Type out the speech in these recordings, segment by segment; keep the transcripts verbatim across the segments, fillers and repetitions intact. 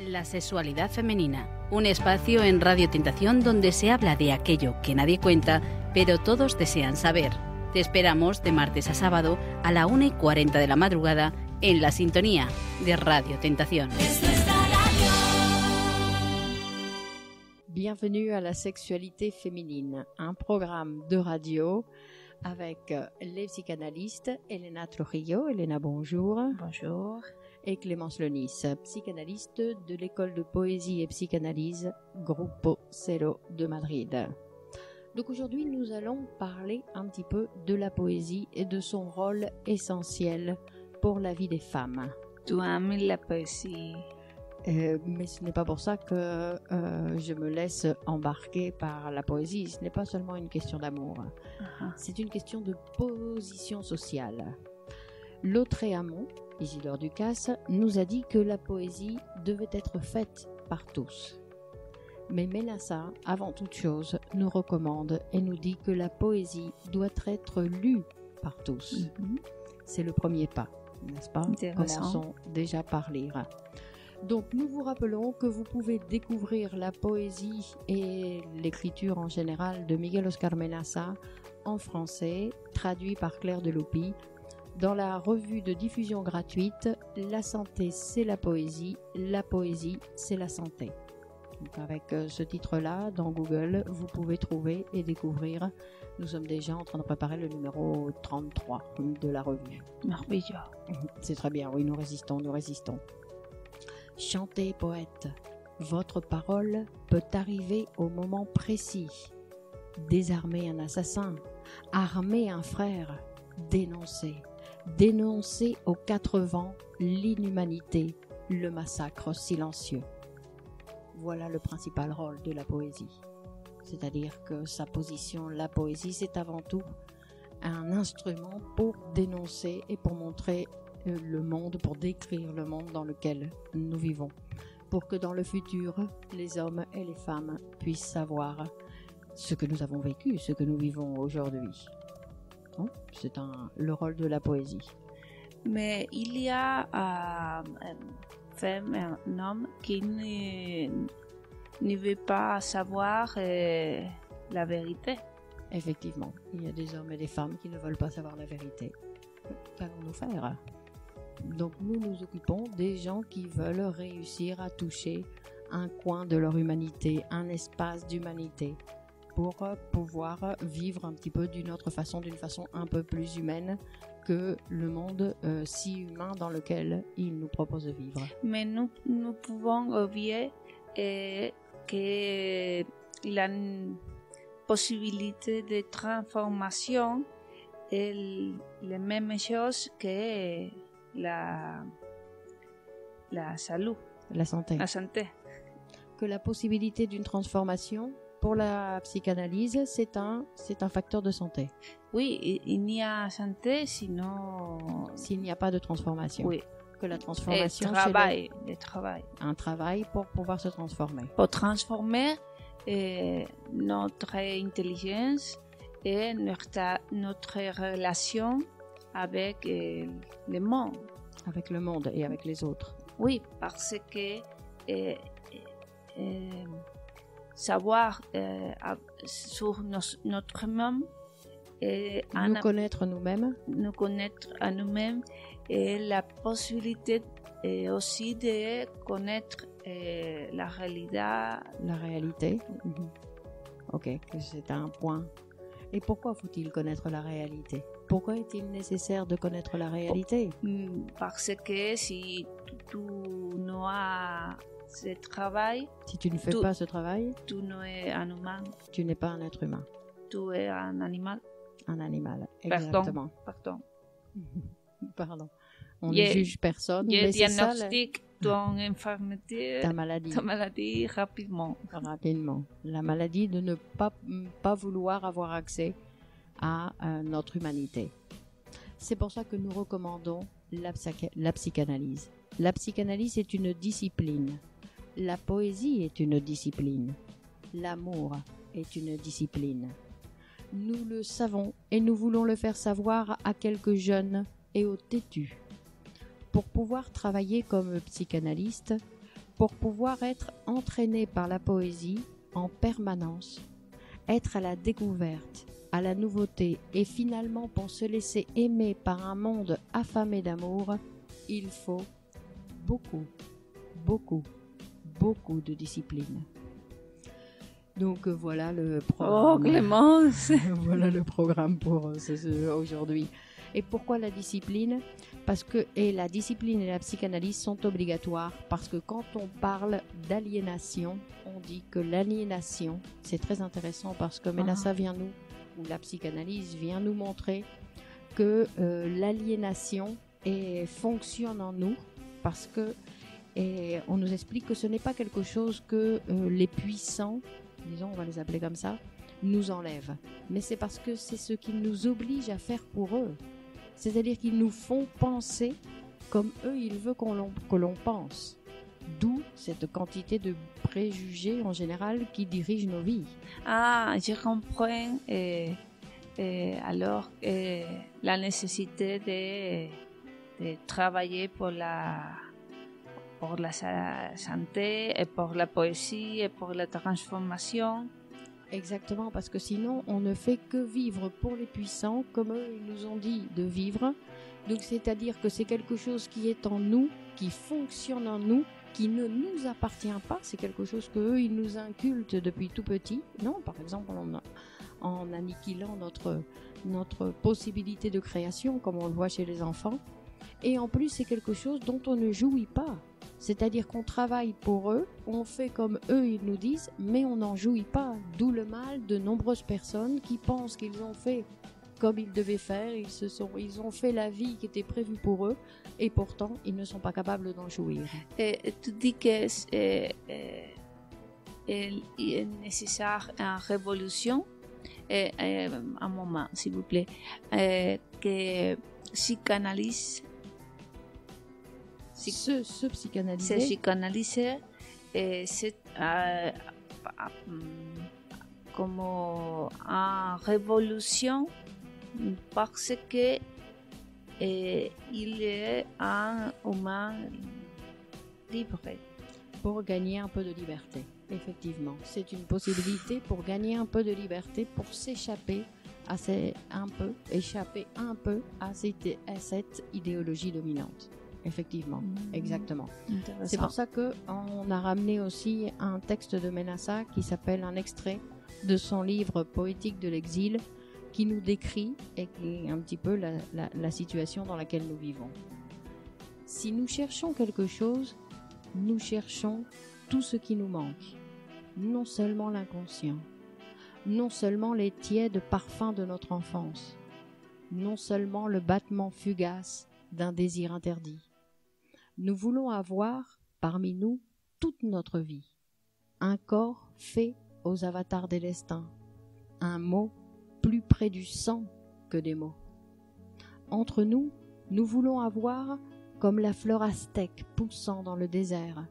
La sexualidad femenina, un espacio en Radio Tentación donde se habla de aquello que nadie cuenta, pero todos desean saber. Te esperamos de martes a sábado a la una y cuarenta de la madrugada en la sintonía de Radio Tentación. Bienvenue à la sexualité féminine, un programme de radio avec les psychanalystes Elena Trujillo. Elena, bonjour. Bonjour. Et Clémence Lenis, psychanalyste de l'école de poésie et psychanalyse Grupo Cero de Madrid. Donc aujourd'hui, nous allons parler un petit peu de la poésie et de son rôle essentiel pour la vie des femmes. Tu aimes la poésie? Euh, mais ce n'est pas pour ça que euh, je me laisse embarquer par la poésie. Ce n'est pas seulement une question d'amour. Uh-huh. C'est une question de position sociale. L'autre et amont, Isidore Ducasse, nous a dit que la poésie devait être faite par tous. Mais Menassa, avant toute chose, nous recommande et nous dit que la poésie doit être lue par tous. Mm-hmm. C'est le premier pas, n'est-ce pas? Commençons déjà par lire. Donc nous vous rappelons que vous pouvez découvrir la poésie et l'écriture en général de Miguel Oscar Menassa en français, traduit par Claire Deloupie, dans la revue de diffusion gratuite « La santé, c'est la poésie, la poésie, c'est la santé ». Donc avec ce titre-là, dans Google, vous pouvez trouver et découvrir. Nous sommes déjà en train de préparer le numéro trente-trois de la revue. Merveilleux. C'est très bien, oui, nous résistons, nous résistons. Chantez, poète, votre parole peut arriver au moment précis. Désarmer un assassin, armer un frère, dénoncer. Dénoncer aux quatre vents l'inhumanité, le massacre silencieux. Voilà le principal rôle de la poésie. C'est-à-dire que sa position, la poésie, c'est avant tout un instrument pour dénoncer et pour montrer le monde, pour décrire le monde dans lequel nous vivons. Pour que dans le futur, les hommes et les femmes puissent savoir ce que nous avons vécu, ce que nous vivons aujourd'hui. C'est un, le rôle de la poésie. Mais il y a euh, un femme, un homme qui ne, ne veut pas savoir euh, la vérité. Effectivement, il y a des hommes et des femmes qui ne veulent pas savoir la vérité. Qu'allons-nous faire? Donc nous nous occupons des gens qui veulent réussir à toucher un coin de leur humanité, un espace d'humanité, pour pouvoir vivre un petit peu d'une autre façon, d'une façon un peu plus humaine que le monde euh, si humain dans lequel il nous propose de vivre. Mais nous, nous pouvons oublier eh, que la possibilité de transformation est la même chose que la, la salut. La santé. La santé. Que la possibilité d'une transformation... Pour la psychanalyse, c'est un, c'est un facteur de santé. Oui, il n'y a santé sinon... S'il n'y a pas de transformation. Oui. Que la transformation... Le travail. Le... Le travail. Un travail pour pouvoir se transformer. Pour transformer eh, notre intelligence et notre, notre relation avec eh, le monde. Avec le monde et avec les autres. Oui, parce que... Eh, eh, savoir euh, sur nos, notre monde et nous connaître nous-mêmes nous connaître à nous-mêmes et la possibilité et aussi de connaître euh, la réalité la réalité mmh. Ok, c'est un point. Et pourquoi faut-il connaître la réalité? Pourquoi est-il nécessaire de connaître la réalité? Parce que si tu n'as pas ce travail... Si tu ne fais tu, pas ce travail... Tu n'es un humain. Tu n'es pas un être humain. Tu es un animal. Un animal, exactement. Pardon. Pardon. Pardon. On je, ne juge personne. Je diagnostique ton infirmité, ta maladie. Ta maladie rapidement. Rapidement. La maladie de ne pas, pas vouloir avoir accès à euh, notre humanité. C'est pour ça que nous recommandons la, psy- la psychanalyse. La psychanalyse est une discipline. La poésie est une discipline. L'amour est une discipline. Nous le savons et nous voulons le faire savoir à quelques jeunes et aux têtus. Pour pouvoir travailler comme psychanalyste, pour pouvoir être entraîné par la poésie en permanence, être à la découverte, à la nouveauté et finalement pour se laisser aimer par un monde affamé d'amour, il faut beaucoup, beaucoup, beaucoup de discipline. Donc voilà le programme. Oh Clémence ! Voilà le programme pour aujourd'hui. Et pourquoi la discipline ? Parce que et la discipline et la psychanalyse sont obligatoires, parce que quand on parle d'aliénation, on dit que l'aliénation, c'est très intéressant parce que Menassa vient nous, ou la psychanalyse vient nous montrer que euh, l'aliénation est, fonctionne en nous, parce que et on nous explique que ce n'est pas quelque chose que euh, les puissants, disons on va les appeler comme ça, nous enlèvent, mais c'est parce que c'est ce qu'ils nous obligent à faire pour eux. C'est-à-dire qu'ils nous font penser comme eux, ils veulent qu'on que l'on pense. D'où cette quantité de préjugés en général qui dirigent nos vies. Ah, je comprends. Et, et alors, et la nécessité de, de travailler pour la, pour la santé, et pour la poésie, et pour la transformation. Exactement, parce que sinon on ne fait que vivre pour les puissants comme eux ils nous ont dit de vivre. Donc c'est-à-dire que c'est quelque chose qui est en nous, qui fonctionne en nous, qui ne nous appartient pas. C'est quelque chose qu'eux ils nous incultent depuis tout petit. Non, par exemple en, en annihilant notre, notre possibilité de création comme on le voit chez les enfants. Et en plus c'est quelque chose dont on ne jouit pas. C'est-à-dire qu'on travaille pour eux, on fait comme eux ils nous disent, mais on n'en jouit pas. D'où le mal de nombreuses personnes qui pensent qu'ils ont fait comme ils devaient faire, ils, se sont, ils ont fait la vie qui était prévue pour eux, et pourtant ils ne sont pas capables d'en jouir. Et tu dis que c'est nécessaire une révolution, et, et, un moment s'il vous plaît, et, que psychanalyse. Se, se psychanalyser, se psychanalyser et c'est euh, comme une révolution parce que euh, il est un humain libre. Pour gagner un peu de liberté, effectivement. C'est une possibilité pour gagner un peu de liberté, pour s'échapper à ces, un peu, échapper un peu à cette, à cette idéologie dominante. Effectivement, mmh. Exactement. C'est pour ça qu'on a ramené aussi un texte de Menassa qui s'appelle un extrait de son livre Poétique de l'exil qui nous décrit et qui est un petit peu la, la, la situation dans laquelle nous vivons. Si nous cherchons quelque chose, nous cherchons tout ce qui nous manque, non seulement l'inconscient, non seulement les tièdes parfums de notre enfance, non seulement le battement fugace d'un désir interdit. Nous voulons avoir, parmi nous, toute notre vie. Un corps fait aux avatars des destins. Un mot plus près du sang que des mots. Entre nous, nous voulons avoir comme la fleur aztèque poussant dans le désert,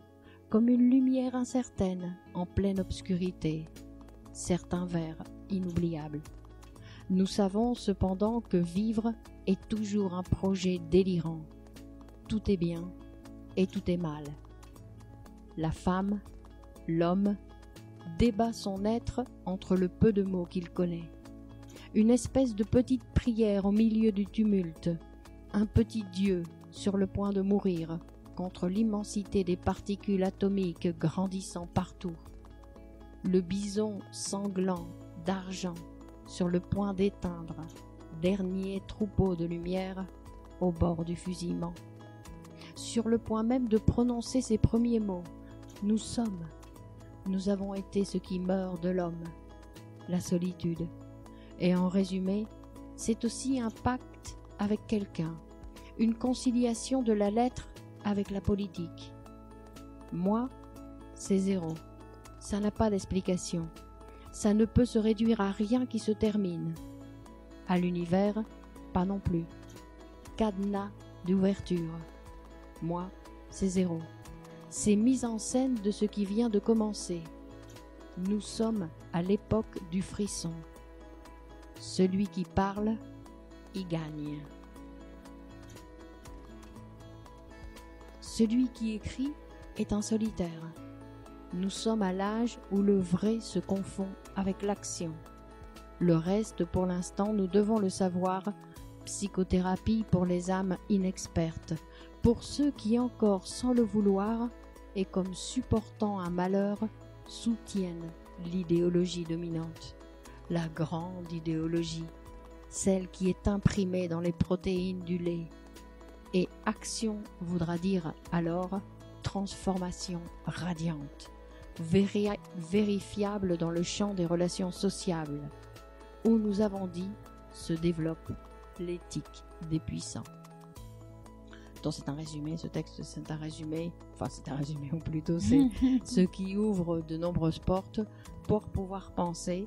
comme une lumière incertaine en pleine obscurité, certains vers inoubliables. Nous savons cependant que vivre est toujours un projet délirant. Tout est bien et tout est mal. La femme, l'homme, débat son être entre le peu de mots qu'il connaît. Une espèce de petite prière au milieu du tumulte, un petit Dieu sur le point de mourir contre l'immensité des particules atomiques grandissant partout. Le bison sanglant d'argent sur le point d'éteindre, dernier troupeau de lumière au bord du fusillement. Sur le point même de prononcer ses premiers mots, nous sommes, nous avons été ce qui meurt de l'homme, la solitude. Et en résumé, c'est aussi un pacte avec quelqu'un, une conciliation de la lettre avec la politique. Moi, c'est zéro, ça n'a pas d'explication, ça ne peut se réduire à rien qui se termine. À l'univers, pas non plus. Cadenas d'ouverture. Moi, c'est zéro. C'est mise en scène de ce qui vient de commencer. Nous sommes à l'époque du frisson. Celui qui parle, y gagne. Celui qui écrit est en solitaire. Nous sommes à l'âge où le vrai se confond avec l'action. Le reste, pour l'instant, nous devons le savoir. Psychothérapie pour les âmes inexpertes, pour ceux qui, encore sans le vouloir, et comme supportant un malheur, soutiennent l'idéologie dominante. La grande idéologie, celle qui est imprimée dans les protéines du lait. Et action voudra dire alors transformation radiante, véri- vérifiable dans le champ des relations sociables, où nous avons dit se développe l'éthique des puissants. Donc c'est un résumé, ce texte c'est un résumé, enfin c'est un résumé ou plutôt c'est ce qui ouvre de nombreuses portes pour pouvoir penser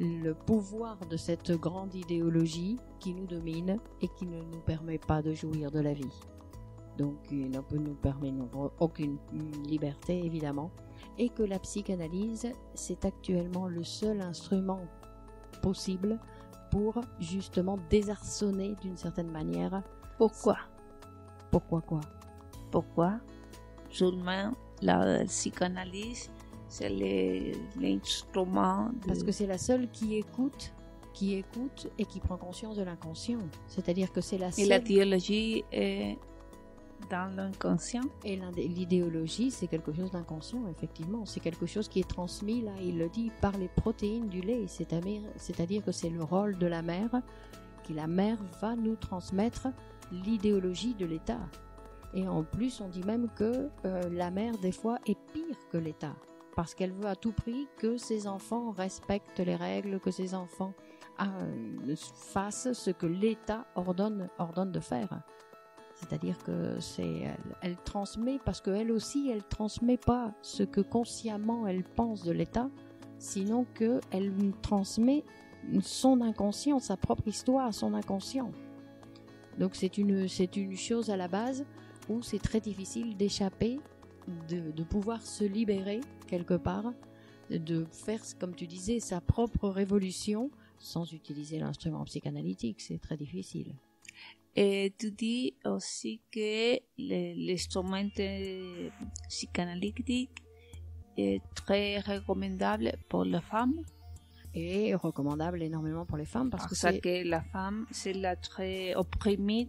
le pouvoir de cette grande idéologie qui nous domine et qui ne nous permet pas de jouir de la vie. Donc il ne peut nous permettre aucune liberté évidemment, et que la psychanalyse c'est actuellement le seul instrument possible pour justement désarçonner d'une certaine manière. Pourquoi ? Pourquoi quoi ? Pourquoi seulement la psychanalyse, c'est les, l'instrument de... Parce que c'est la seule qui écoute, qui écoute et qui prend conscience de l'inconscient. C'est-à-dire que c'est la seule... Et la théologie est dans l'inconscient. Et l'idéologie, c'est quelque chose d'inconscient, effectivement. C'est quelque chose qui est transmis, là, il le dit, par les protéines du lait. C'est-à-dire, c'est-à-dire que c'est le rôle de la mère, qui la mère va nous transmettre l'idéologie de l'État. Et en plus, on dit même que euh, la mère, des fois, est pire que l'État. Parce qu'elle veut à tout prix que ses enfants respectent les règles, que ses enfants euh, fassent ce que l'État ordonne, ordonne de faire. C'est-à-dire que c'est elle, elle transmet, parce qu'elle aussi, elle transmet pas ce que consciemment elle pense de l'État, sinon qu'elle transmet son inconscient, sa propre histoire, son inconscient. Donc c'est une, c'est une chose à la base où c'est très difficile d'échapper, de, de pouvoir se libérer quelque part, de faire, comme tu disais, sa propre révolution sans utiliser l'instrument psychanalytique, c'est très difficile. Et tu dis aussi que l'instrument psychanalytique est très recommandable pour la femme. Et recommandable énormément pour les femmes parce, parce que, c'est... que la femme, c'est la très opprimée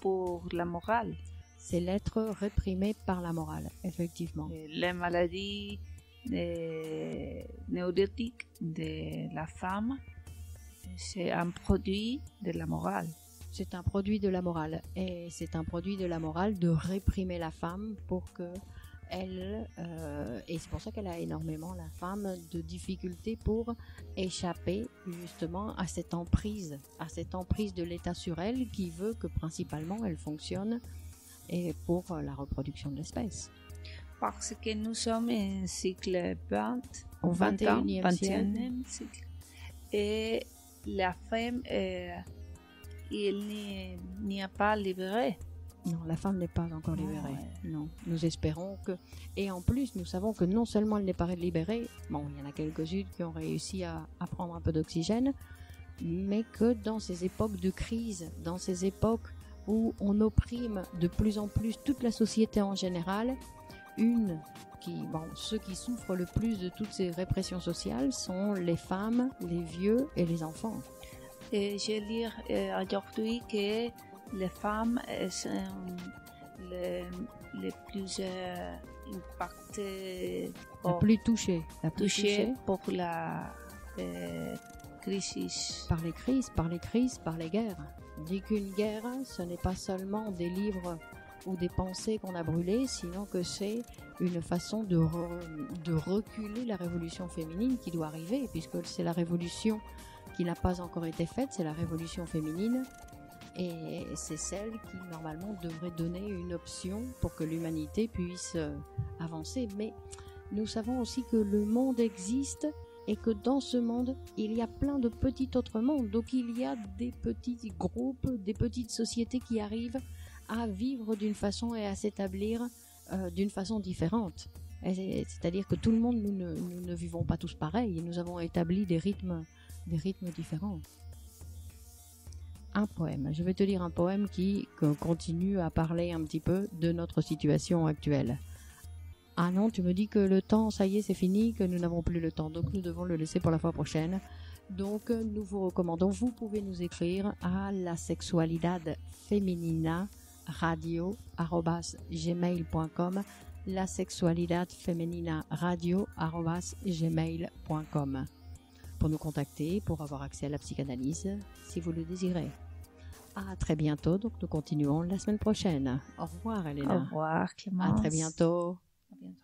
pour la morale. C'est l'être réprimé par la morale, effectivement. Et les maladies euh, neurotiques de la femme, c'est un produit de la morale. C'est un produit de la morale, et c'est un produit de la morale de réprimer la femme pour que elle, euh, et c'est pour ça qu'elle a énormément, la femme, de difficultés pour échapper justement à cette emprise, à cette emprise de l'État sur elle qui veut que principalement elle fonctionne et pour la reproduction de l'espèce. Parce que nous sommes un cycle vingt, au vingt et unième siècle, et la femme est... Il n'y a pas libéré. Non, la femme n'est pas encore libérée. Ouais. Non, nous espérons que... Et en plus, nous savons que non seulement elle n'est pas libérée, bon, il y en a quelques-unes qui ont réussi à, à prendre un peu d'oxygène, mais que dans ces époques de crise, dans ces époques où on opprime de plus en plus toute la société en général, une qui... Bon, ceux qui souffrent le plus de toutes ces répressions sociales sont les femmes, les vieux et les enfants. Et je lis aujourd'hui que les femmes sont les, les plus euh, impactées, la plus touchées, la plus touchées, touchées pour la euh, crise. Par les crises, par les crises, par les guerres. On dit qu'une guerre, ce n'est pas seulement des livres ou des pensées qu'on a brûlées, sinon que c'est une façon de, re, de reculer la révolution féminine qui doit arriver, puisque c'est la révolution qui n'a pas encore été faite, c'est la révolution féminine, et c'est celle qui normalement devrait donner une option pour que l'humanité puisse avancer. Mais nous savons aussi que le monde existe et que dans ce monde, il y a plein de petits autres mondes. Donc il y a des petits groupes, des petites sociétés qui arrivent à vivre d'une façon et à s'établir euh, d'une façon différente. Et c'est-à-dire que tout le monde, nous ne, nous ne vivons pas tous pareil, nous avons établi des rythmes des rythmes différents. Un poème. Je vais te lire un poème qui continue à parler un petit peu de notre situation actuelle. Ah non, tu me dis que le temps, ça y est, c'est fini, que nous n'avons plus le temps, donc nous devons le laisser pour la fois prochaine. Donc, nous vous recommandons, vous pouvez nous écrire à la sexualidad femenina radio arrobas gmail.com la sexualidad femenina radio arrobas gmail.com pour nous contacter, pour avoir accès à la psychanalyse, si vous le désirez. À très bientôt, donc nous continuons la semaine prochaine. Au revoir, Elena. Au revoir, Clémence. À très bientôt. À bientôt.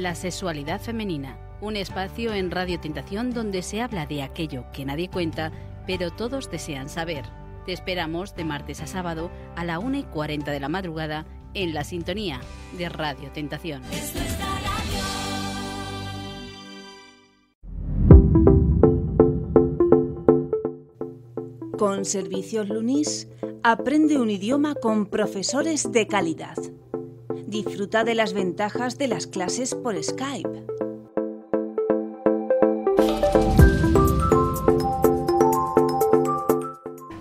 La sexualidad femenina, un espacio en Radio Tentación donde se habla de aquello que nadie cuenta, pero todos desean saber. Te esperamos de martes a sábado a la una y cuarenta de la madrugada en la sintonía de Radio Tentación. Con Servicios LUNIS, aprende un idioma con profesores de calidad. Disfruta de las ventajas de las clases por Skype.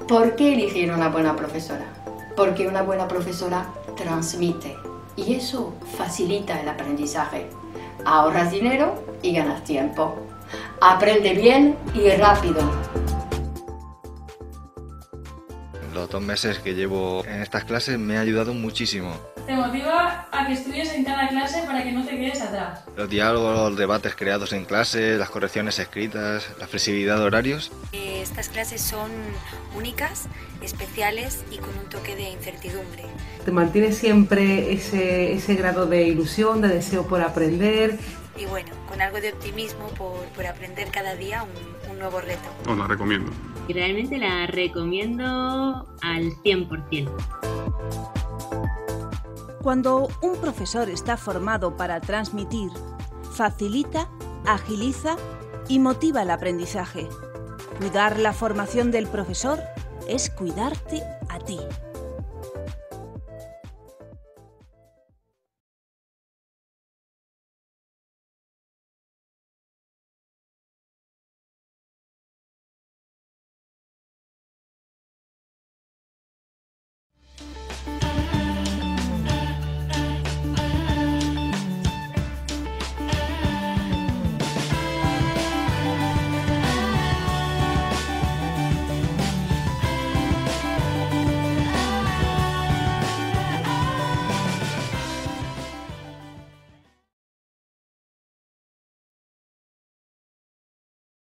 ¿Por qué elegir una buena profesora? Porque una buena profesora transmite y eso facilita el aprendizaje. Ahorras dinero y ganas tiempo. Aprende bien y rápido. Los dos meses que llevo en estas clases me ha ayudado muchísimo. Te motiva a que estudies en cada clase para que no te quedes atrás. Los diálogos, los debates creados en clase, las correcciones escritas, la flexibilidad de horarios. Estas clases son únicas, especiales y con un toque de incertidumbre. Te mantiene siempre ese, ese grado de ilusión, de deseo por aprender. Y bueno, con algo de optimismo por, por aprender cada día un, un nuevo reto. Os la recomiendo. Y realmente la recomiendo al cien por cien. Cuando un profesor está formado para transmitir, facilita, agiliza y motiva el aprendizaje. Cuidar la formación del profesor es cuidarte a ti.